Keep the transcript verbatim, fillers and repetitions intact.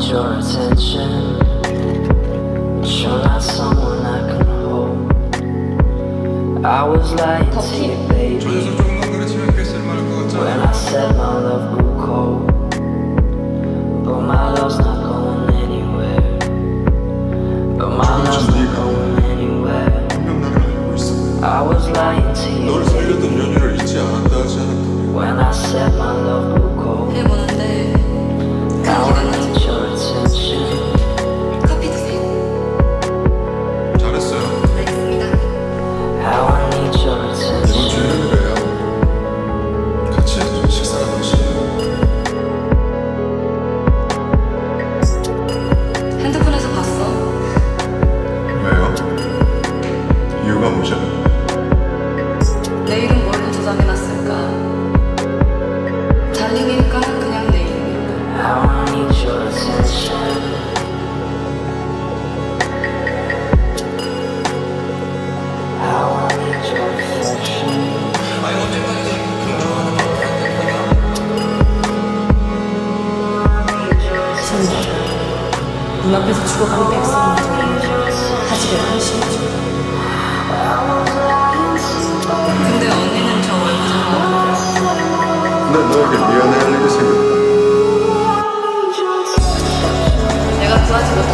need your attention. You're not someone I can hold. I was lying to you, baby, when I said my love grew cold. But my love's not going anywhere. But my love's not going anywhere. I was lying to you, baby, when I said my love grew cold. I need your attention. 눈앞에서 죽어가는 백성들이 사실에 한심하죠. 근데 언니는 저 얼굴. 난 너에게 미안해 할 일이 생겼다. 내가 구하지 못했어.